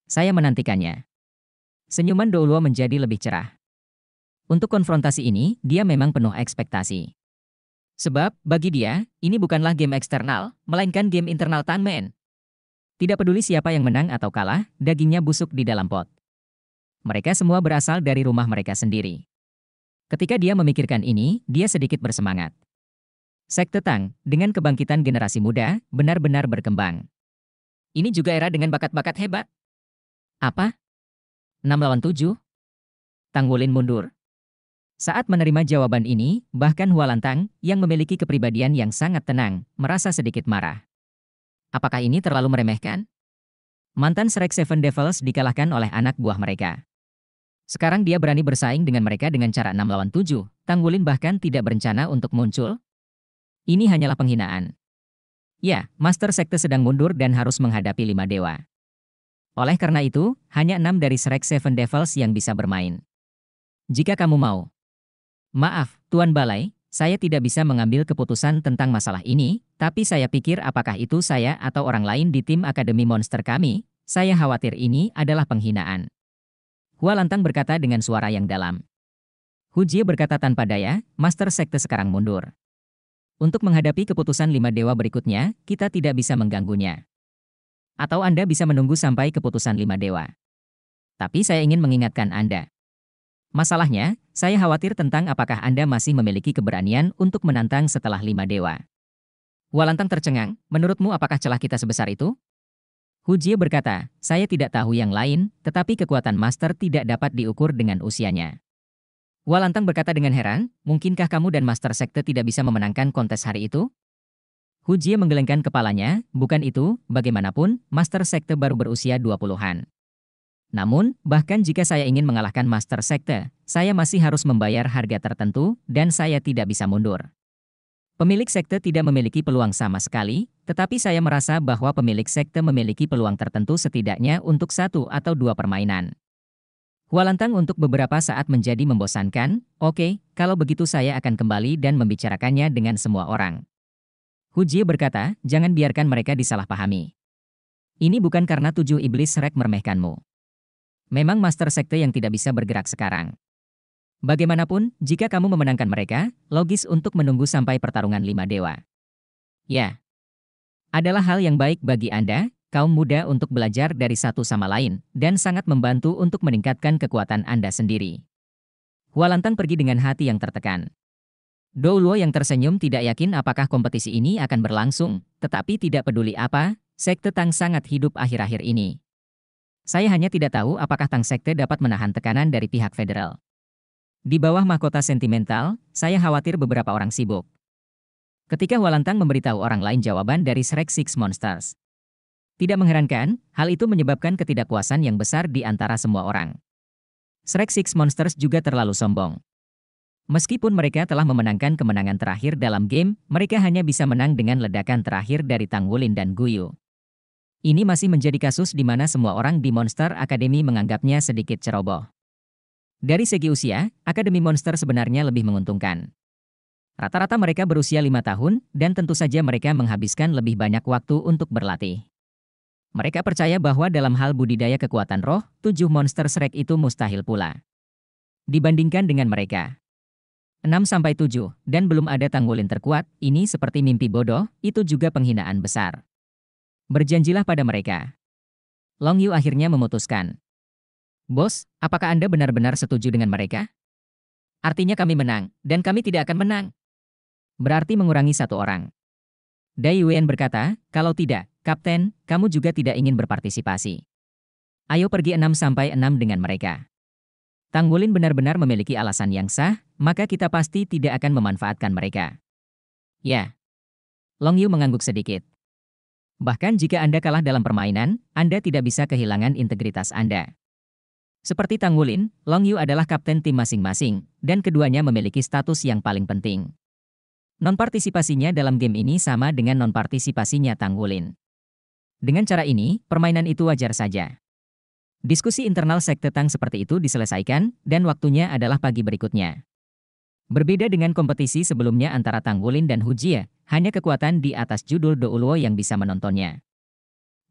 Saya menantikannya. Senyuman Douluo menjadi lebih cerah. Untuk konfrontasi ini, dia memang penuh ekspektasi. Sebab, bagi dia, ini bukanlah game eksternal, melainkan game internal Tan Men. Tidak peduli siapa yang menang atau kalah, dagingnya busuk di dalam pot. Mereka semua berasal dari rumah mereka sendiri. Ketika dia memikirkan ini, dia sedikit bersemangat. Sekte Tang, dengan kebangkitan generasi muda, benar-benar berkembang. Ini juga era dengan bakat-bakat hebat. Apa? enam lawan tujuh? Tang Wulin mundur. Saat menerima jawaban ini, bahkan Hua Lantang, yang memiliki kepribadian yang sangat tenang, merasa sedikit marah. Apakah ini terlalu meremehkan? Mantan Shrek Seven Devils dikalahkan oleh anak buah mereka. Sekarang dia berani bersaing dengan mereka dengan cara enam lawan tujuh, Tang Wulin bahkan tidak berencana untuk muncul. Ini hanyalah penghinaan. Ya, Master Sekte sedang mundur dan harus menghadapi lima dewa. Oleh karena itu, hanya enam dari Shrek Seven Devils yang bisa bermain. Jika kamu mau. Maaf, Tuan Balai, saya tidak bisa mengambil keputusan tentang masalah ini, tapi saya pikir apakah itu saya atau orang lain di tim Akademi Monster kami, saya khawatir ini adalah penghinaan. Hua Lantang berkata dengan suara yang dalam. Hu Jie berkata tanpa daya, Master Sekte sekarang mundur. Untuk menghadapi keputusan lima dewa berikutnya, kita tidak bisa mengganggunya. Atau Anda bisa menunggu sampai keputusan lima dewa. Tapi saya ingin mengingatkan Anda. Masalahnya, saya khawatir tentang apakah Anda masih memiliki keberanian untuk menantang setelah lima dewa. Hua Lantang tercengang, menurutmu apakah celah kita sebesar itu? Hu Jie berkata, saya tidak tahu yang lain, tetapi kekuatan Master tidak dapat diukur dengan usianya. Hua Lantang berkata dengan heran, mungkinkah kamu dan Master Sekte tidak bisa memenangkan kontes hari itu? Hu Jie menggelengkan kepalanya, bukan itu, bagaimanapun, Master Sekte baru berusia dua puluhan. Namun, bahkan jika saya ingin mengalahkan Master Sekte, saya masih harus membayar harga tertentu, dan saya tidak bisa mundur. Pemilik Sekte tidak memiliki peluang sama sekali, tetapi saya merasa bahwa pemilik Sekte memiliki peluang tertentu setidaknya untuk satu atau dua permainan. Hua Lantang untuk beberapa saat menjadi membosankan, oke, kalau begitu saya akan kembali dan membicarakannya dengan semua orang. Hu Jie berkata, jangan biarkan mereka disalahpahami. Ini bukan karena tujuh iblis Shrek meremehkanmu. Memang Master Sekte yang tidak bisa bergerak sekarang. Bagaimanapun, jika kamu memenangkan mereka, logis untuk menunggu sampai pertarungan lima dewa. Ya. Adalah hal yang baik bagi Anda, kaum muda untuk belajar dari satu sama lain, dan sangat membantu untuk meningkatkan kekuatan Anda sendiri. Hua Lantang pergi dengan hati yang tertekan. Douluo yang tersenyum tidak yakin apakah kompetisi ini akan berlangsung, tetapi tidak peduli apa, Sekte Tang sangat hidup akhir-akhir ini. Saya hanya tidak tahu apakah Tang Sekte dapat menahan tekanan dari pihak federal. Di bawah mahkota sentimental, saya khawatir beberapa orang sibuk. Ketika Hua Lantang memberitahu orang lain jawaban dari Shrek Six Monsters. Tidak mengherankan, hal itu menyebabkan ketidakpuasan yang besar di antara semua orang. Shrek Six Monsters juga terlalu sombong. Meskipun mereka telah memenangkan kemenangan terakhir dalam game, mereka hanya bisa menang dengan ledakan terakhir dari Tang Wulin dan Guyu. Ini masih menjadi kasus di mana semua orang di Monster Academy menganggapnya sedikit ceroboh. Dari segi usia, Akademi Monster sebenarnya lebih menguntungkan. Rata-rata mereka berusia lima tahun, dan tentu saja mereka menghabiskan lebih banyak waktu untuk berlatih. Mereka percaya bahwa dalam hal budidaya kekuatan roh, tujuh monster Shrek itu mustahil pula. Dibandingkan dengan mereka. enam sampai tujuh, dan belum ada Tang Wulin terkuat, ini seperti mimpi bodoh, itu juga penghinaan besar. Berjanjilah pada mereka. Long Yu akhirnya memutuskan. Bos, apakah Anda benar-benar setuju dengan mereka? Artinya kami menang, dan kami tidak akan menang. berarti mengurangi satu orang. Dai Yuan berkata, kalau tidak, Kapten, kamu juga tidak ingin berpartisipasi. Ayo pergi enam sampai enam dengan mereka. Tang Wulin benar-benar memiliki alasan yang sah, maka kita pasti tidak akan memanfaatkan mereka. Ya. Long Yu mengangguk sedikit. Bahkan jika Anda kalah dalam permainan, Anda tidak bisa kehilangan integritas Anda. Seperti Tang Wulin, Long Yu adalah kapten tim masing-masing, dan keduanya memiliki status yang paling penting. Non-partisipasinya dalam game ini sama dengan non-partisipasinya Tang Wulin. Dengan cara ini, permainan itu wajar saja. Diskusi internal Sekte Tang seperti itu diselesaikan, dan waktunya adalah pagi berikutnya. Berbeda dengan kompetisi sebelumnya antara Tang Wulin dan Hu Jie, hanya kekuatan di atas judul Douluo yang bisa menontonnya.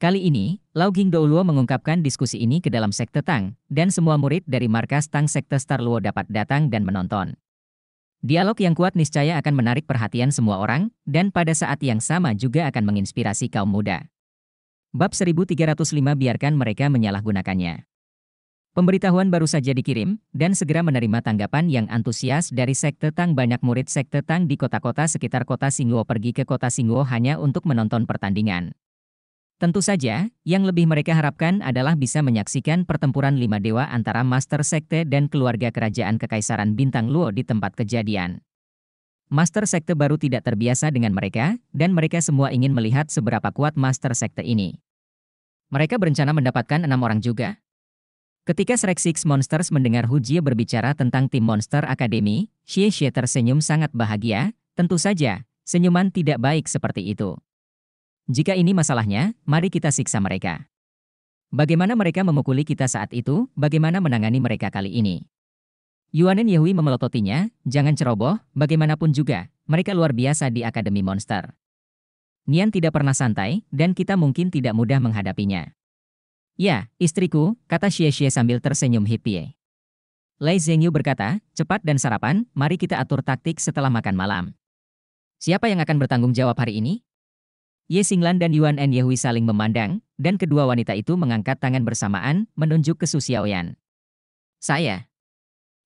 Kali ini, Laoging Douluo mengungkapkan diskusi ini ke dalam Sekte Tang, dan semua murid dari markas Tang Sekte Star Luo dapat datang dan menonton. Dialog yang kuat niscaya akan menarik perhatian semua orang, dan pada saat yang sama juga akan menginspirasi kaum muda. Bab seribu tiga ratus lima, biarkan mereka menyalahgunakannya. Pemberitahuan baru saja dikirim, dan segera menerima tanggapan yang antusias dari Sekte Tang. Banyak murid Sekte Tang di kota-kota sekitar kota Xingguo pergi ke kota Xingguo hanya untuk menonton pertandingan. Tentu saja, yang lebih mereka harapkan adalah bisa menyaksikan pertempuran lima dewa antara Master Sekte dan keluarga kerajaan Kekaisaran Bintang Luo di tempat kejadian. Master Sekte baru tidak terbiasa dengan mereka, dan mereka semua ingin melihat seberapa kuat Master Sekte ini. Mereka berencana mendapatkan enam orang juga. Ketika Shrek Six Monsters mendengar Hu Jie berbicara tentang tim Monster Academy, Xie Xie tersenyum sangat bahagia, tentu saja, senyuman tidak baik seperti itu. Jika ini masalahnya, mari kita siksa mereka. Bagaimana mereka memukuli kita saat itu, bagaimana menangani mereka kali ini? Yuanen Yehui memelototinya, jangan ceroboh, bagaimanapun juga, mereka luar biasa di Akademi Monster. Nian tidak pernah santai, dan kita mungkin tidak mudah menghadapinya. Ya, istriku, kata Xie Xie sambil tersenyum hippie. Lei Zhenyu berkata, cepat dan sarapan, mari kita atur taktik setelah makan malam. Siapa yang akan bertanggung jawab hari ini? Ye Xinglan dan Yuanen Yehui saling memandang, dan kedua wanita itu mengangkat tangan bersamaan, menunjuk ke Su Xiaoyan. Saya.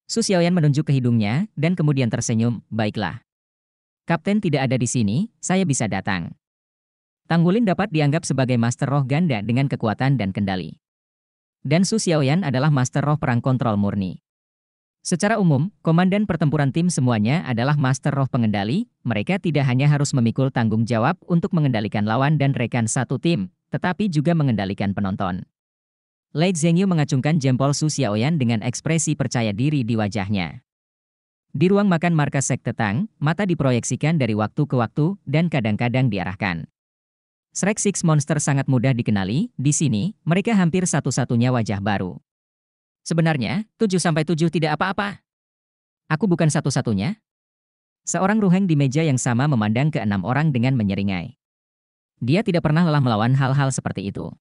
Su Xiaoyan menunjuk ke hidungnya, dan kemudian tersenyum, baiklah. Kapten tidak ada di sini, saya bisa datang. Tang Wulin dapat dianggap sebagai master roh ganda dengan kekuatan dan kendali. Dan Su Xiaoyan adalah master roh perang kontrol murni. Secara umum, komandan pertempuran tim semuanya adalah master roh pengendali, mereka tidak hanya harus memikul tanggung jawab untuk mengendalikan lawan dan rekan satu tim, tetapi juga mengendalikan penonton. Lei Zhenyu mengacungkan jempol Su Xiaoyan dengan ekspresi percaya diri di wajahnya. Di ruang makan markas Sekte Tang, mata diproyeksikan dari waktu ke waktu dan kadang-kadang diarahkan. Shrek Six Monster sangat mudah dikenali, di sini, mereka hampir satu-satunya wajah baru. Sebenarnya, tujuh sampai tujuh tidak apa-apa. Aku bukan satu-satunya. Seorang ruheng di meja yang sama memandang ke enam orang dengan menyeringai. Dia tidak pernah lelah melawan hal-hal seperti itu.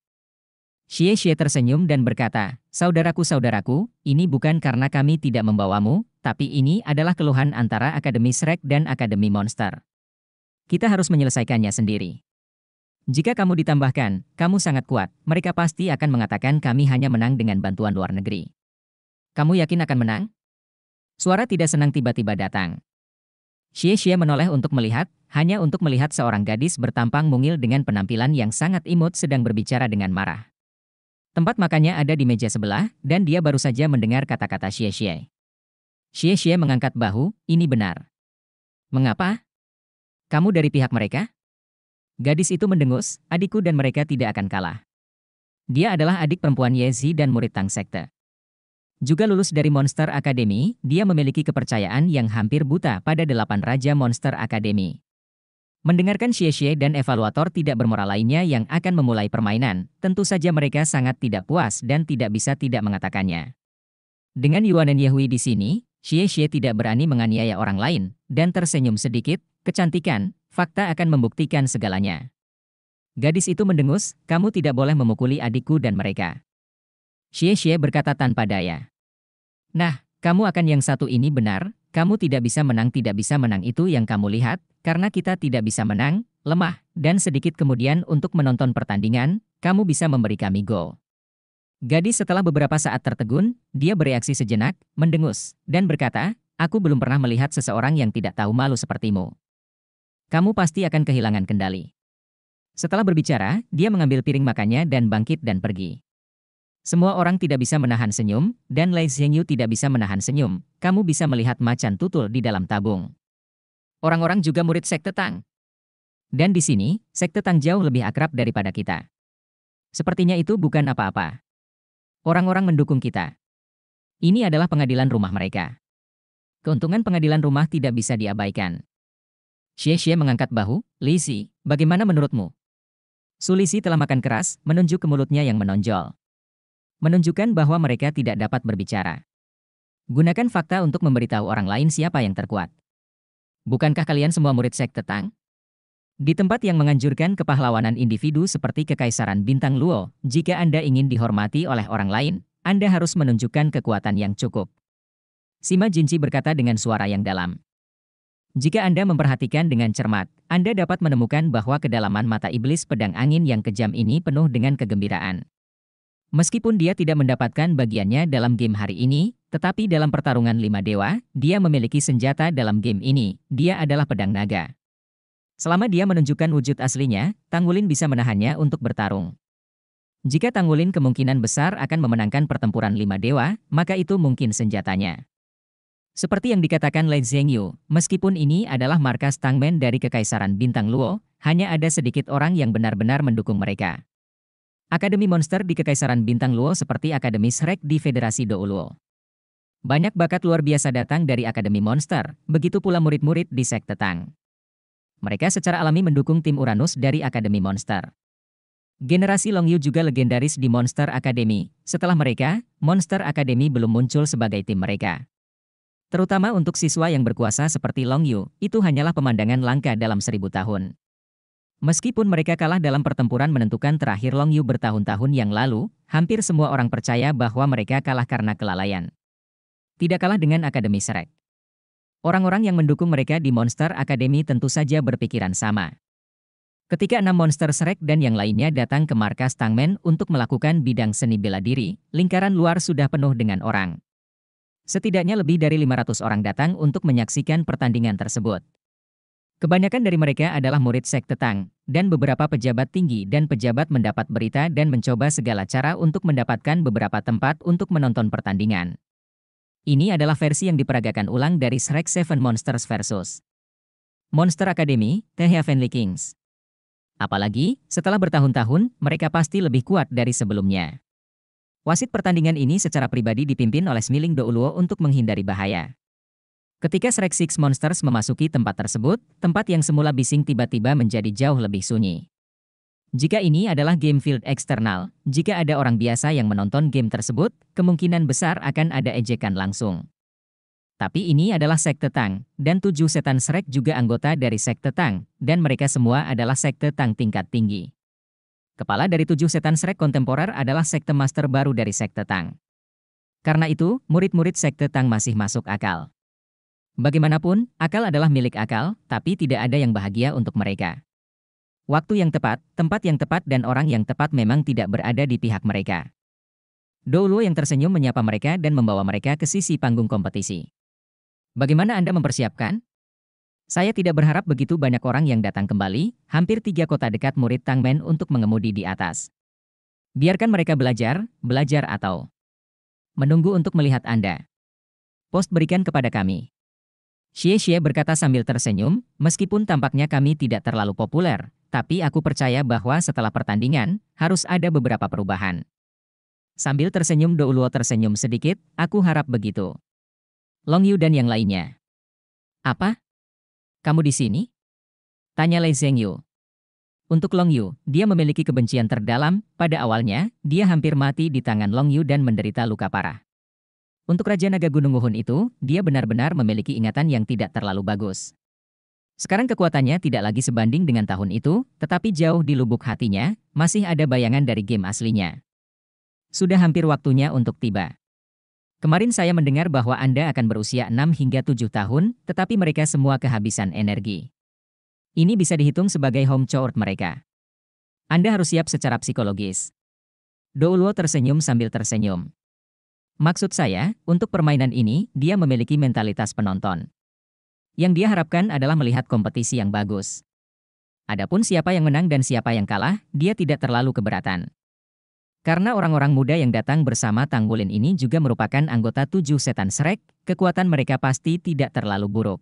Xie Xie tersenyum dan berkata, saudaraku-saudaraku, ini bukan karena kami tidak membawamu, tapi ini adalah keluhan antara Akademi Shrek dan Akademi Monster. Kita harus menyelesaikannya sendiri. Jika kamu ditambahkan, kamu sangat kuat, mereka pasti akan mengatakan kami hanya menang dengan bantuan luar negeri. Kamu yakin akan menang? Suara tidak senang tiba-tiba datang. Xie Xie menoleh untuk melihat, hanya untuk melihat seorang gadis bertampang mungil dengan penampilan yang sangat imut sedang berbicara dengan marah. Tempat makannya ada di meja sebelah, dan dia baru saja mendengar kata-kata Xie Xie. Xie Xie mengangkat bahu, ini benar. Mengapa? Kamu dari pihak mereka? Gadis itu mendengus, adikku dan mereka tidak akan kalah. Dia adalah adik perempuan Yezi dan murid Tang Sekte. Juga lulus dari Monster Academy, dia memiliki kepercayaan yang hampir buta pada delapan Raja Monster Academy. Mendengarkan Xie Xie dan evaluator tidak bermoral lainnya yang akan memulai permainan, tentu saja mereka sangat tidak puas dan tidak bisa tidak mengatakannya. Dengan Yuanen Yehui di sini, Xie Xie tidak berani menganiaya orang lain, dan tersenyum sedikit, kecantikan, fakta akan membuktikan segalanya. Gadis itu mendengus, kamu tidak boleh memukuli adikku dan mereka. Xie Xie berkata tanpa daya. Nah, kamu akan yang satu ini benar, kamu tidak bisa menang tidak bisa menang itu yang kamu lihat, karena kita tidak bisa menang, lemah, dan sedikit kemudian untuk menonton pertandingan, kamu bisa memberi kami go. Gadis setelah beberapa saat tertegun, dia bereaksi sejenak, mendengus, dan berkata, aku belum pernah melihat seseorang yang tidak tahu malu sepertimu. kamu pasti akan kehilangan kendali. Setelah berbicara, dia mengambil piring makannya dan bangkit dan pergi. Semua orang tidak bisa menahan senyum, dan Lei Zhenyu tidak bisa menahan senyum. Kamu bisa melihat macan tutul di dalam tabung. Orang-orang juga murid Sekte Tang. Dan di sini, Sekte Tang jauh lebih akrab daripada kita. Sepertinya itu bukan apa-apa. Orang-orang mendukung kita. Ini adalah pengadilan rumah mereka. Keuntungan pengadilan rumah tidak bisa diabaikan. Xie Xie mengangkat bahu, "Lisi, bagaimana menurutmu?" Su Lisi telah makan keras, menunjuk ke mulutnya yang menonjol. Menunjukkan bahwa mereka tidak dapat berbicara. Gunakan fakta untuk memberitahu orang lain siapa yang terkuat. Bukankah kalian semua murid Sekte Tang? Di tempat yang menganjurkan kepahlawanan individu seperti Kekaisaran Bintang Luo, jika Anda ingin dihormati oleh orang lain, Anda harus menunjukkan kekuatan yang cukup. Sima Jinci berkata dengan suara yang dalam. Jika Anda memperhatikan dengan cermat, Anda dapat menemukan bahwa kedalaman mata iblis pedang angin yang kejam ini penuh dengan kegembiraan. Meskipun dia tidak mendapatkan bagiannya dalam game hari ini, tetapi dalam pertarungan lima dewa, dia memiliki senjata dalam game ini, dia adalah pedang naga. Selama dia menunjukkan wujud aslinya, Tang Wulin bisa menahannya untuk bertarung. Jika Tang Wulin kemungkinan besar akan memenangkan pertempuran lima dewa, maka itu mungkin senjatanya. Seperti yang dikatakan Lei Zhenyu, meskipun ini adalah markas Tangmen dari Kekaisaran Bintang Luo, hanya ada sedikit orang yang benar-benar mendukung mereka. Akademi monster di Kekaisaran Bintang Luo seperti Akademi Shrek di Federasi Douluo. Banyak bakat luar biasa datang dari Akademi Monster, begitu pula murid-murid di Sekte Tang. Mereka secara alami mendukung tim Uranus dari Akademi Monster. Generasi Long Yu juga legendaris di Monster Academy. Setelah mereka, Monster Academy belum muncul sebagai tim mereka. Terutama untuk siswa yang berkuasa seperti Long Yu, itu hanyalah pemandangan langka dalam seribu tahun. Meskipun mereka kalah dalam pertempuran menentukan terakhir Long Yu bertahun-tahun yang lalu, hampir semua orang percaya bahwa mereka kalah karena kelalaian. Tidak kalah dengan Akademi Shrek. Orang-orang yang mendukung mereka di Monster Academy tentu saja berpikiran sama. Ketika enam monster Shrek dan yang lainnya datang ke markas Tangmen untuk melakukan bidang seni bela diri, lingkaran luar sudah penuh dengan orang. Setidaknya lebih dari lima ratus orang datang untuk menyaksikan pertandingan tersebut. Kebanyakan dari mereka adalah murid Sekte Tang, dan beberapa pejabat tinggi dan pejabat mendapat berita dan mencoba segala cara untuk mendapatkan beberapa tempat untuk menonton pertandingan. Ini adalah versi yang diperagakan ulang dari Shrek Seven Monsters versus Monster Academy, The Heavenly Kings. Apalagi, setelah bertahun-tahun, mereka pasti lebih kuat dari sebelumnya. Wasit pertandingan ini secara pribadi dipimpin oleh Smili Douluo untuk menghindari bahaya. Ketika Shrek Six Monsters memasuki tempat tersebut, tempat yang semula bising tiba-tiba menjadi jauh lebih sunyi. Jika ini adalah game field eksternal, jika ada orang biasa yang menonton game tersebut, kemungkinan besar akan ada ejekan langsung. Tapi ini adalah Sekte Tang, dan tujuh setan Shrek juga anggota dari Sekte Tang, dan mereka semua adalah Sekte Tang tingkat tinggi. Kepala dari tujuh setan Shrek kontemporer adalah sekte master baru dari Sekte Tang. Karena itu, murid-murid Sekte Tang masih masuk akal. Bagaimanapun, akal adalah milik akal, tapi tidak ada yang bahagia untuk mereka. Waktu yang tepat, tempat yang tepat dan orang yang tepat memang tidak berada di pihak mereka. Douluo yang tersenyum menyapa mereka dan membawa mereka ke sisi panggung kompetisi. Bagaimana Anda mempersiapkan? Saya tidak berharap begitu banyak orang yang datang kembali, hampir tiga kota dekat murid Tangmen untuk mengemudi di atas. Biarkan mereka belajar, belajar atau menunggu untuk melihat Anda. Post berikan kepada kami. Xie Xie berkata sambil tersenyum, meskipun tampaknya kami tidak terlalu populer, tapi aku percaya bahwa setelah pertandingan, harus ada beberapa perubahan. Sambil tersenyum Douluo tersenyum sedikit, aku harap begitu. Long Yu dan yang lainnya. Apa? Kamu di sini? Tanya Lei Zhenyu. Untuk Long Yu, dia memiliki kebencian terdalam. Pada awalnya, dia hampir mati di tangan Long Yu dan menderita luka parah. Untuk Raja Naga Gunung Wuhun itu, dia benar-benar memiliki ingatan yang tidak terlalu bagus. Sekarang kekuatannya tidak lagi sebanding dengan tahun itu, tetapi jauh di lubuk hatinya, masih ada bayangan dari game aslinya. Sudah hampir waktunya untuk tiba. Kemarin saya mendengar bahwa Anda akan berusia enam hingga tujuh tahun, tetapi mereka semua kehabisan energi. Ini bisa dihitung sebagai home chore mereka. Anda harus siap secara psikologis. Douluo tersenyum sambil tersenyum. Maksud saya, untuk permainan ini, dia memiliki mentalitas penonton. Yang dia harapkan adalah melihat kompetisi yang bagus. Adapun siapa yang menang dan siapa yang kalah, dia tidak terlalu keberatan. Karena orang-orang muda yang datang bersama Tang Wulin ini juga merupakan anggota tujuh setan Shrek, kekuatan mereka pasti tidak terlalu buruk.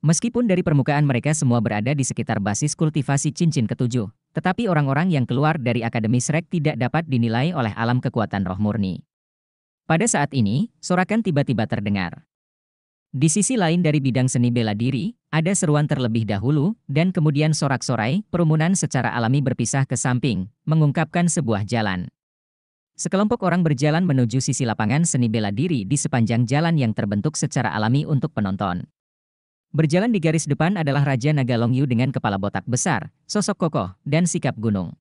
Meskipun dari permukaan mereka semua berada di sekitar basis kultivasi cincin ketujuh, tetapi orang-orang yang keluar dari Akademi Shrek tidak dapat dinilai oleh alam kekuatan roh murni. Pada saat ini, sorakan tiba-tiba terdengar. Di sisi lain dari bidang seni bela diri, ada seruan terlebih dahulu, dan kemudian sorak-sorai, perumunan secara alami berpisah ke samping, mengungkapkan sebuah jalan. Sekelompok orang berjalan menuju sisi lapangan seni bela diri di sepanjang jalan yang terbentuk secara alami untuk penonton. Berjalan di garis depan adalah Raja Naga Long Yu dengan kepala botak besar, sosok kokoh, dan sikap gunung.